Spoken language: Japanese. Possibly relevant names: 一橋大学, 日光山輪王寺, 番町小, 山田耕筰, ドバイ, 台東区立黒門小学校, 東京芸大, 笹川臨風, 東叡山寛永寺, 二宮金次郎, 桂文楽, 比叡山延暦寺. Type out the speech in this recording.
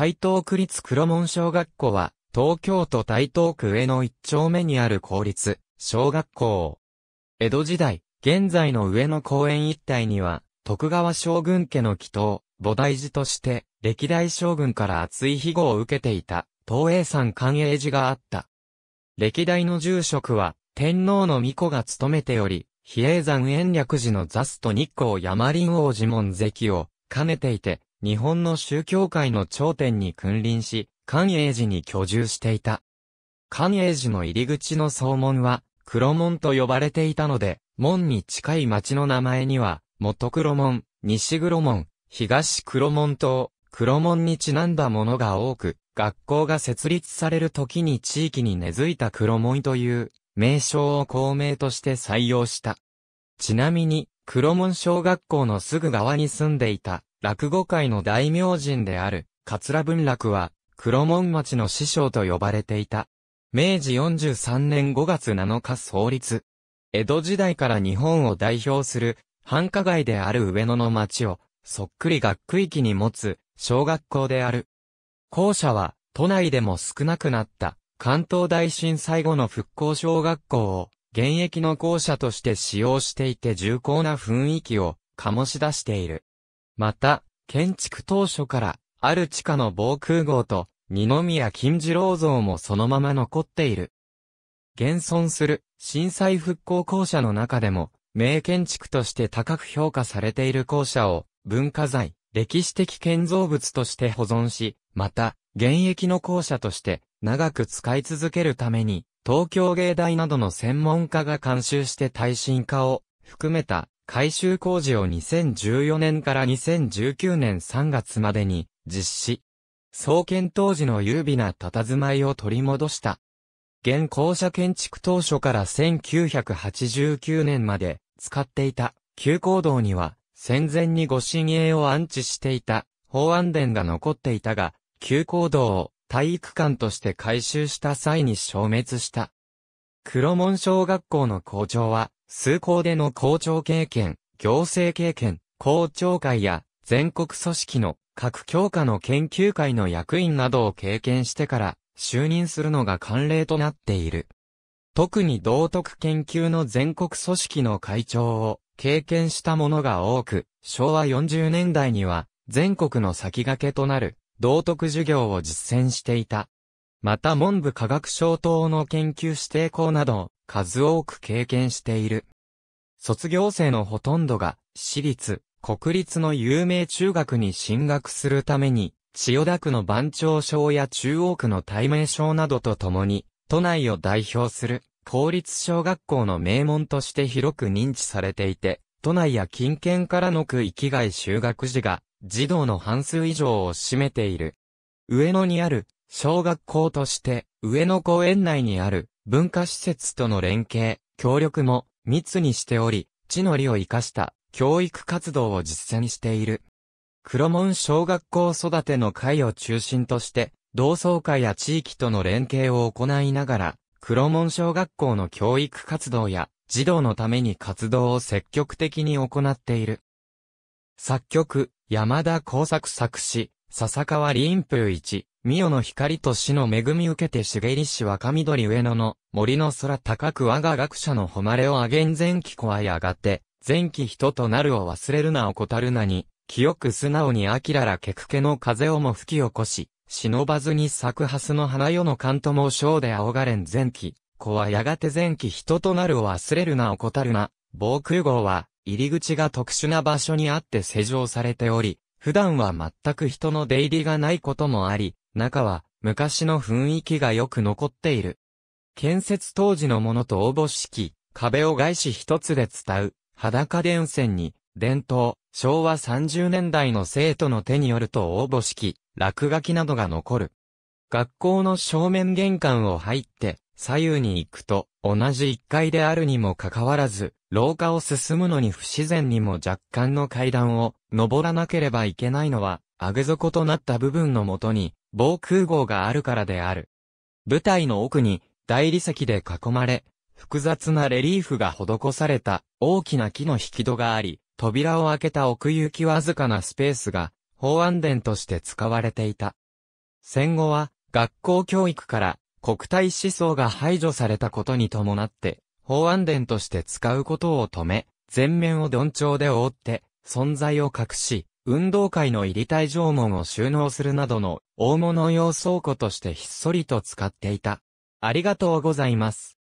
台東区立黒門小学校は、東京都台東区上野1丁目にある公立小学校。江戸時代、現在の上野公園一帯には、徳川将軍家の祈祷、菩提寺として、歴代将軍から厚い庇護を受けていた、東叡山寛永寺があった。歴代の住職は、天皇の御子が務めており、比叡山延暦寺の座主と日光山林王寺門跡を兼ねていて、日本の宗教界の頂点に君臨し、寛永寺に居住していた。寛永寺の入り口の総門は、黒門と呼ばれていたので、門に近い町の名前には、元黒門、西黒門、東黒門と、黒門にちなんだものが多く、学校が設立される時に地域に根付いた黒門という、名称を校名として採用した。ちなみに、黒門小学校のすぐ側に住んでいた、落語界の大名人である、桂文楽は、黒門町の師匠と呼ばれていた。明治43年5月7日創立。江戸時代から日本を代表する、繁華街である上野の町を、そっくり学区域に持つ、小学校である。校舎は、都内でも少なくなった。関東大震災後の復興小学校を現役の校舎として使用していて重厚な雰囲気を醸し出している。また、建築当初からある地下の防空壕と二宮金次郎像もそのまま残っている。現存する震災復興校舎の中でも名建築として高く評価されている校舎を文化財、歴史的建造物として保存し、また、現役の校舎として長く使い続けるために、東京芸大などの専門家が監修して耐震化を含めた改修工事を2014年から2019年3月までに実施。創建当時の優美な佇まいを取り戻した。現校舎建築当初から1989年まで使っていた旧講堂には戦前に御神営を安置していた報安殿が残っていたが、旧講堂を体育館として改修した際に消滅した。黒門小学校の校長は、数校での校長経験、行政経験、校長会や全国組織の各教科の研究会の役員などを経験してから就任するのが慣例となっている。特に道徳研究の全国組織の会長を経験した者が多く、昭和40年代には全国の先駆けとなる。道徳授業を実践していた。また文部科学省等の研究指定校などを数多く経験している。卒業生のほとんどが私立、国立の有名中学に進学するために、千代田区の番町小や中央区の大名小などとともに、都内を代表する公立小学校の名門として広く認知されていて、都内や近県からの区域外就学児が、児童の半数以上を占めている。上野にある小学校として上野公園内にある文化施設との連携、協力も密にしており、地の利を生かした教育活動を実践している。黒門小学校育ての会を中心として、同窓会や地域との連携を行いながら、黒門小学校の教育活動や児童のために活動を積極的に行っている。作曲、山田耕作作詞、笹川林風一、三代の光と死の恵み受けて茂りし若緑上野の森の空高く我が学者の誉れをあげん前期子はやがて、前期人となるを忘れるなを怠るなに、清く素直にあきららけくけの風をも吹き起こし、忍ばずに咲く蓮の花よの寒とも章で仰がれん前期子はやがて前期人となるを忘れるなを怠るな、防空壕は、入り口が特殊な場所にあって施錠されており、普段は全く人の出入りがないこともあり、中は昔の雰囲気がよく残っている。建設当時のものとおぼしき、壁を外紙一つで伝う、裸電線に、伝統、昭和30年代の生徒の手によるとおぼしき、落書きなどが残る。学校の正面玄関を入って、左右に行くと、同じ1階であるにもかかわらず、廊下を進むのに不自然にも若干の階段を登らなければいけないのは、上げ底となった部分のもとに、防空壕があるからである。舞台の奥に、大理石で囲まれ、複雑なレリーフが施された、大きな木の引き戸があり、扉を開けた奥行きわずかなスペースが、報安殿として使われていた。戦後は学校教育から国体思想が排除されたことに伴って、報安殿として使うことを止め、全面をどんちょうで覆って、存在を隠し、運動会の入り隊城門を収納するなどの大物用倉庫としてひっそりと使っていた。ありがとうございます。